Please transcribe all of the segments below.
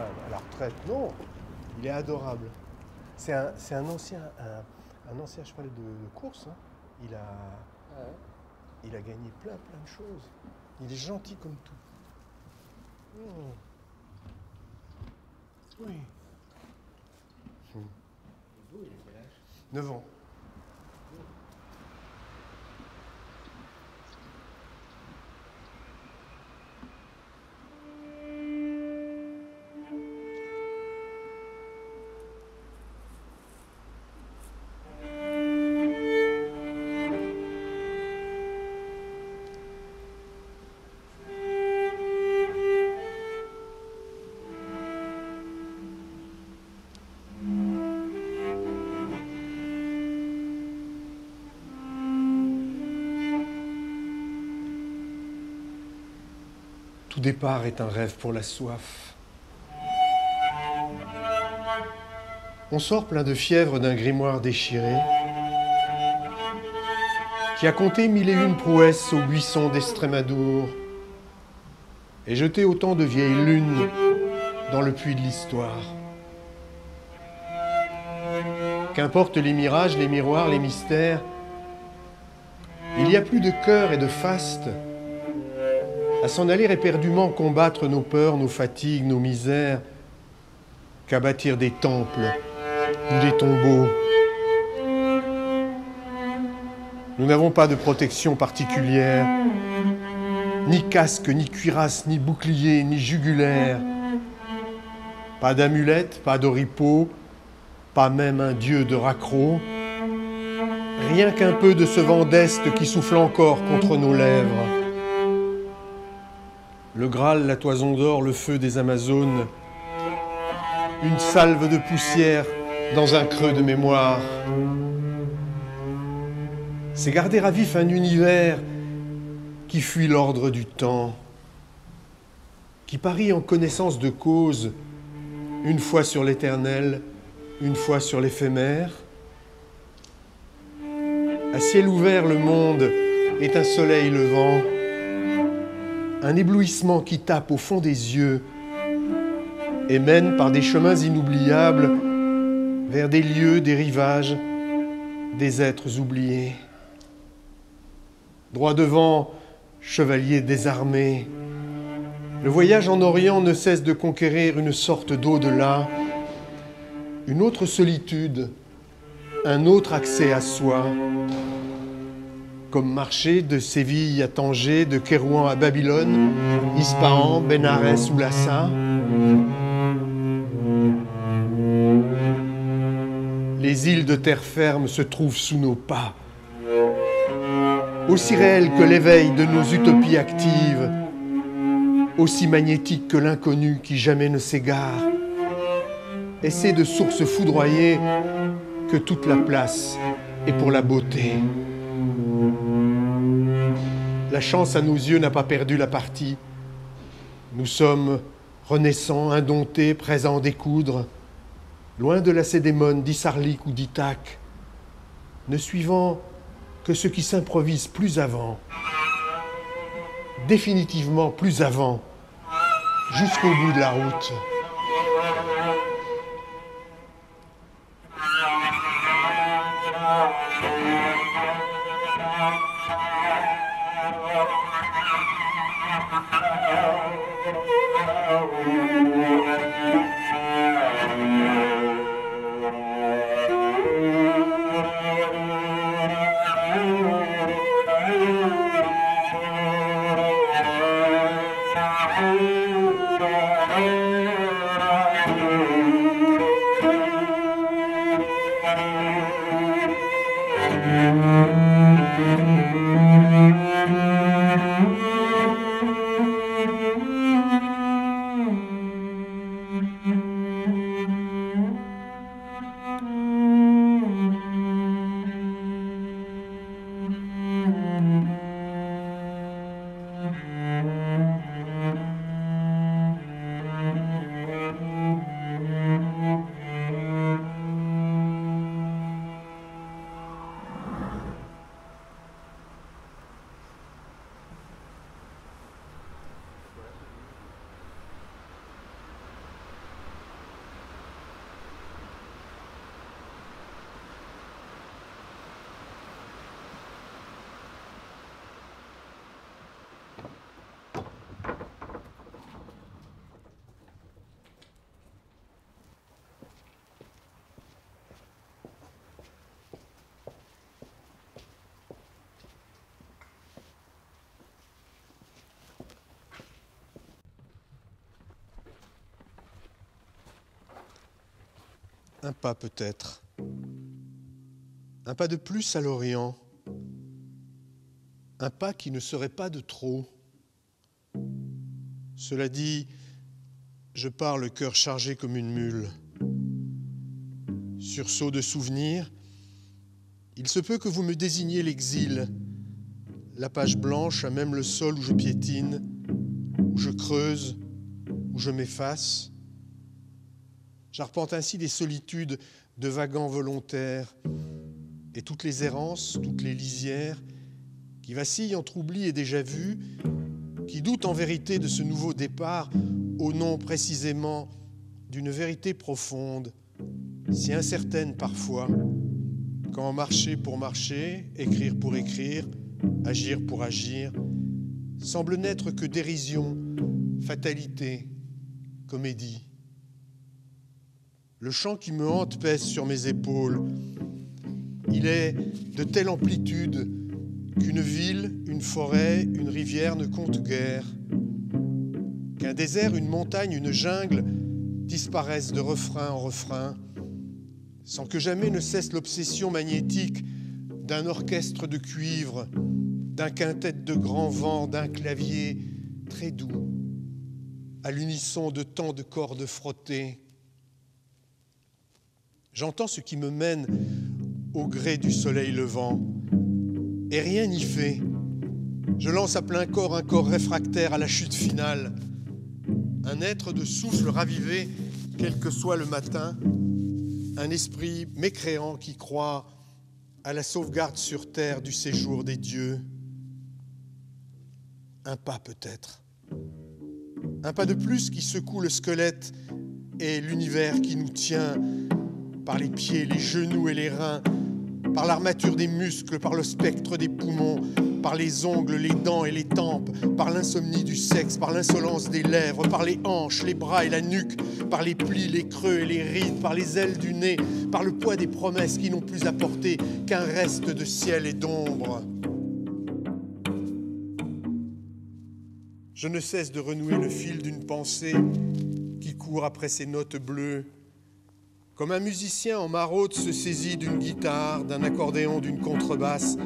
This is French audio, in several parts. à la retraite. Non, il est adorable. C'est un ancien cheval de course. Hein. Il a gagné plein de choses. Il est gentil comme tout. Oui. Il est beau, il a quel âge? 9 ans. Tout départ est un rêve pour la soif. On sort plein de fièvre d'un grimoire déchiré qui a compté 1001 prouesses aux buissons d'Estrémadour et jeté autant de vieilles lunes dans le puits de l'histoire. Qu'importent les mirages, les miroirs, les mystères, il n'y a plus de cœur et de faste à s'en aller éperdument combattre nos peurs, nos fatigues, nos misères, qu'à bâtir des temples ou des tombeaux. Nous n'avons pas de protection particulière, ni casque, ni cuirasse, ni bouclier, ni jugulaire. Pas d'amulette, pas d'oripeau, pas même un dieu de raccro. Rien qu'un peu de ce vent d'Est qui souffle encore contre nos lèvres. Le Graal, la toison d'or, le feu des Amazones, une salve de poussière dans un creux de mémoire. C'est garder à vif un univers qui fuit l'ordre du temps, qui parie en connaissance de cause, une fois sur l'éternel, une fois sur l'éphémère. À ciel ouvert, le monde est un soleil levant, un éblouissement qui tape au fond des yeux et mène par des chemins inoubliables vers des lieux, des rivages, des êtres oubliés. Droit devant, chevalier désarmé, le voyage en Orient ne cesse de conquérir une sorte d'au-delà, une autre solitude, un autre accès à soi. Comme marcher de Séville à Tanger, de Kérouan à Babylone, Ispahan, Bénarès ou Lhassa. Les îles de terre ferme se trouvent sous nos pas, aussi réelles que l'éveil de nos utopies actives, aussi magnétiques que l'inconnu qui jamais ne s'égare, essai de sources foudroyées que toute la place est pour la beauté. La chance à nos yeux n'a pas perdu la partie. Nous sommes renaissants, indomptés, prêts à en découdre, loin de la Cédémone, d'Issarlik ou d'Ithaque, ne suivant que ce qui s'improvise plus avant, définitivement plus avant, jusqu'au bout de la route. Un pas peut-être. Un pas de plus à l'Orient. Un pas qui ne serait pas de trop. Cela dit, je pars le cœur chargé comme une mule. Sursaut de souvenirs, il se peut que vous me désigniez l'exil, la page blanche à même le sol où je piétine, où je creuse, où je m'efface. J'arpente ainsi des solitudes de vagants volontaires et toutes les errances, toutes les lisières qui vacillent entre oubli et déjà vu, qui doutent en vérité de ce nouveau départ au nom précisément d'une vérité profonde, si incertaine parfois, quand marcher pour marcher, écrire pour écrire, agir pour agir, semble n'être que dérision, fatalité, comédie. Le chant qui me hante pèse sur mes épaules. Il est de telle amplitude qu'une ville, une forêt, une rivière ne comptent guère, qu'un désert, une montagne, une jungle disparaissent de refrain en refrain, sans que jamais ne cesse l'obsession magnétique d'un orchestre de cuivre, d'un quintet de grand vent, d'un clavier très doux, à l'unisson de tant de cordes frottées. J'entends ce qui me mène au gré du soleil levant, et rien n'y fait. Je lance à plein corps un corps réfractaire à la chute finale, un être de souffle ravivé, quel que soit le matin, un esprit mécréant qui croit à la sauvegarde sur terre du séjour des dieux. Un pas peut-être, un pas de plus qui secoue le squelette et l'univers qui nous tient par les pieds, les genoux et les reins, par l'armature des muscles, par le spectre des poumons, par les ongles, les dents et les tempes, par l'insomnie du sexe, par l'insolence des lèvres, par les hanches, les bras et la nuque, par les plis, les creux et les rides, par les ailes du nez, par le poids des promesses qui n'ont plus apporté qu'un reste de ciel et d'ombre. Je ne cesse de renouer le fil d'une pensée qui court après ces notes bleues, comme un musicien en maraude se saisit d'une guitare, d'un accordéon, d'une contrebasse,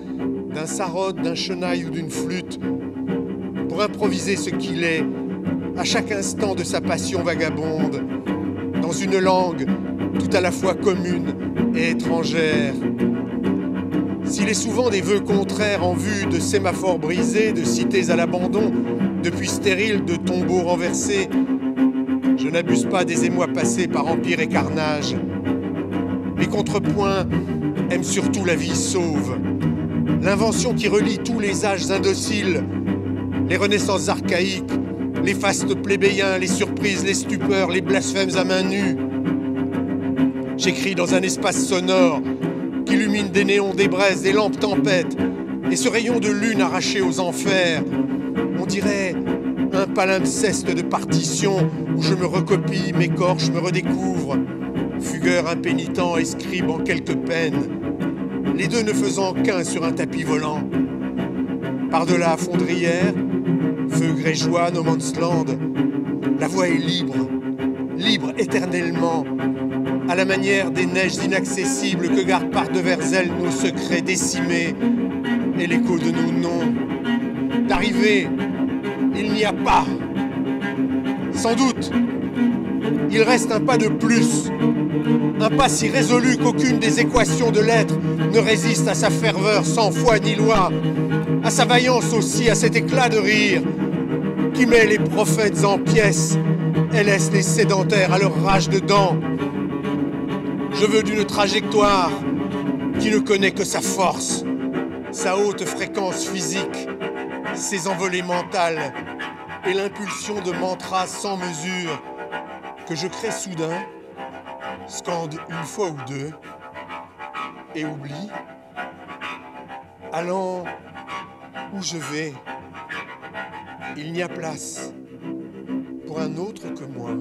d'un sarod, d'un chenail ou d'une flûte, pour improviser ce qu'il est, à chaque instant de sa passion vagabonde, dans une langue tout à la fois commune et étrangère. S'il est souvent des vœux contraires en vue de sémaphores brisés, de cités à l'abandon, de puits stériles, de tombeaux renversés, je n'abuse pas des émois passés par empire et carnage. Les contrepoints aiment surtout la vie sauve, l'invention qui relie tous les âges indociles, les renaissances archaïques, les fastes plébéiens, les surprises, les stupeurs, les blasphèmes à main nue. J'écris dans un espace sonore qu'illuminent des néons, des braises, des lampes tempêtes, et ce rayon de lune arraché aux enfers, on dirait un palimpseste de partition où je me recopie, m'écorche, me redécouvre, fugueur impénitent, escribe en quelques peines, les deux ne faisant qu'un sur un tapis volant. Par-delà Fondrières, feu grégeois, No Man's Land, la voie est libre, libre éternellement, à la manière des neiges inaccessibles que gardent par-devers elles nos secrets décimés et l'écho de nos noms. D'arrivée, il n'y a pas. Sans doute, il reste un pas de plus, un pas si résolu qu'aucune des équations de l'être ne résiste à sa ferveur sans foi ni loi, à sa vaillance aussi, à cet éclat de rire qui met les prophètes en pièces et laisse les sédentaires à leur rage de dents. Je veux d'une trajectoire qui ne connaît que sa force, sa haute fréquence physique, ses envolées mentales et l'impulsion de mantras sans mesure que je crée soudain, scande une fois ou deux et oublie, allant où je vais, il n'y a place pour un autre que moi.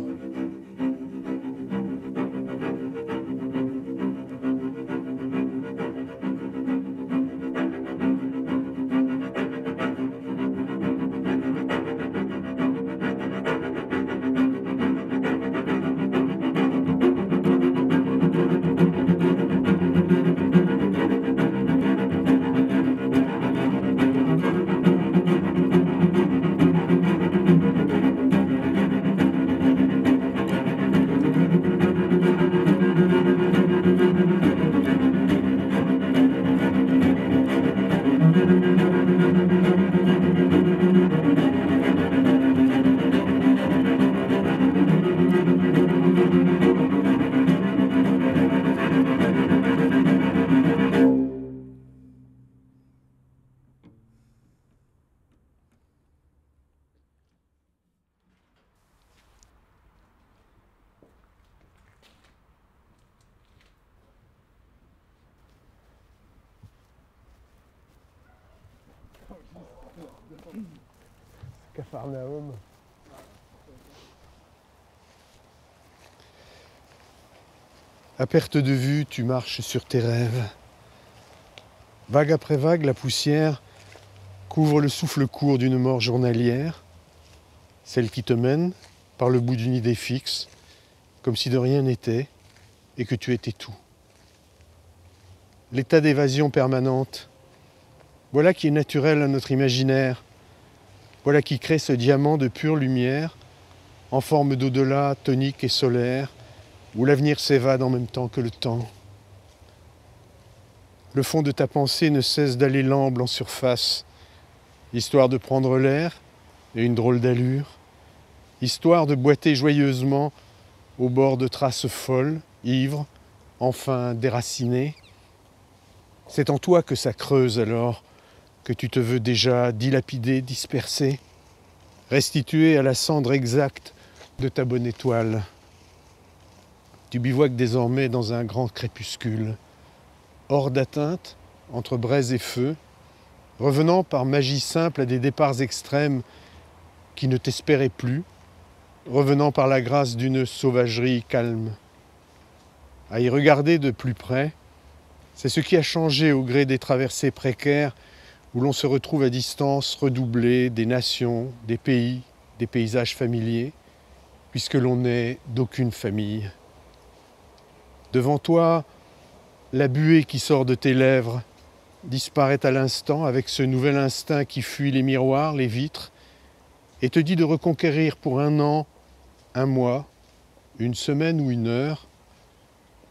Capharnaüm. À perte de vue, tu marches sur tes rêves. Vague après vague, la poussière couvre le souffle court d'une mort journalière, celle qui te mène par le bout d'une idée fixe, comme si de rien n'était et que tu étais tout. L'état d'évasion permanente, voilà qui est naturel à notre imaginaire, voilà qui crée ce diamant de pure lumière, en forme d'au-delà tonique et solaire, où l'avenir s'évade en même temps que le temps. Le fond de ta pensée ne cesse d'aller lamble en surface, histoire de prendre l'air et une drôle d'allure, histoire de boiter joyeusement au bord de traces folles, ivres, enfin déracinées. C'est en toi que ça creuse alors, que tu te veux déjà dilapider, disperser, restituer à la cendre exacte de ta bonne étoile. Tu bivouaques désormais dans un grand crépuscule, hors d'atteinte, entre braise et feu, revenant par magie simple à des départs extrêmes qui ne t'espéraient plus, revenant par la grâce d'une sauvagerie calme. À y regarder de plus près, c'est ce qui a changé au gré des traversées précaires où l'on se retrouve à distance redoublée des nations, des pays, des paysages familiers, puisque l'on n'est d'aucune famille. Devant toi, la buée qui sort de tes lèvres disparaît à l'instant avec ce nouvel instinct qui fuit les miroirs, les vitres, et te dit de reconquérir pour un an, un mois, une semaine ou une heure,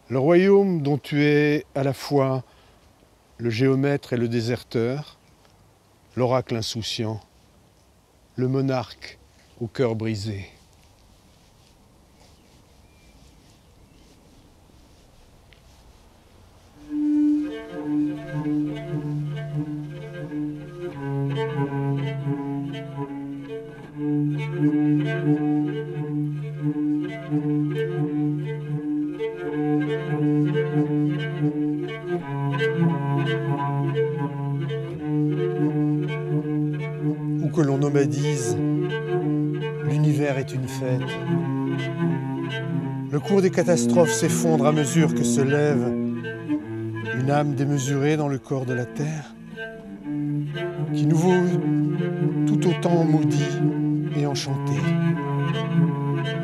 le royaume dont tu es à la fois le géomètre et le déserteur, l'oracle insouciant, le monarque au cœur brisé. Où que l'on nomadise, l'univers est une fête. Le cours des catastrophes s'effondre à mesure que se lève une âme démesurée dans le corps de la terre, qui nous vaut tout autant maudit et enchanté.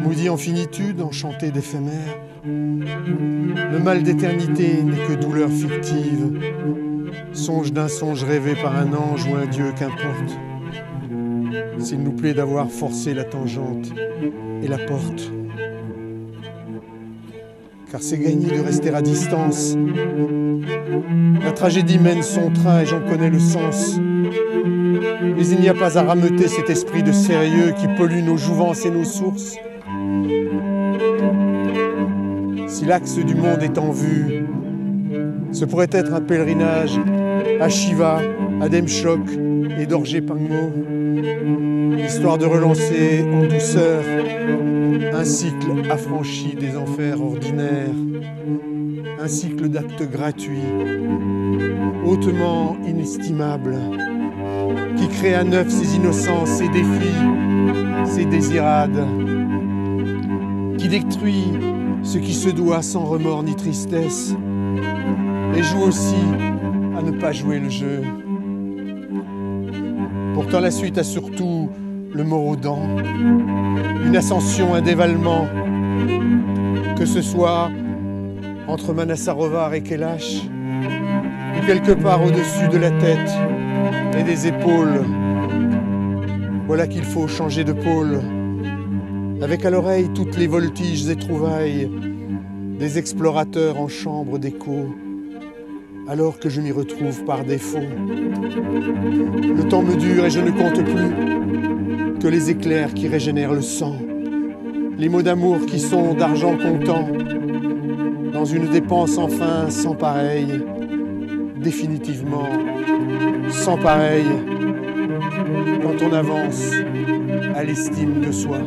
Maudit en finitude, enchanté d'éphémère. Le mal d'éternité n'est que douleur fictive, songe d'un songe rêvé par un ange ou un dieu, qu'importe. S'il nous plaît d'avoir forcé la tangente et la porte. Car c'est gagné de rester à distance. La tragédie mène son train et j'en connais le sens. Mais il n'y a pas à rameuter cet esprit de sérieux qui pollue nos jouvences et nos sources. Si l'axe du monde est en vue, ce pourrait être un pèlerinage à Shiva, à Demchok et Dorje Pangmo, histoire de relancer en douceur un cycle affranchi des enfers ordinaires, un cycle d'actes gratuits, hautement inestimables, qui crée à neuf ses innocences, ses défis, ses désirades, qui détruit ce qui se doit sans remords ni tristesse, et joue aussi à ne pas jouer le jeu. Pourtant la suite a surtout le maraudant, une ascension, un dévalement, que ce soit entre Manassarovar et Kailash, ou quelque part au-dessus de la tête et des épaules. Voilà qu'il faut changer de pôle, avec à l'oreille toutes les voltiges et trouvailles des explorateurs en chambre d'écho. Alors que je m'y retrouve par défaut. Le temps me dure et je ne compte plus que les éclairs qui régénèrent le sang, les mots d'amour qui sont d'argent comptant, dans une dépense enfin sans pareille, définitivement sans pareille, quand on avance à l'estime de soi.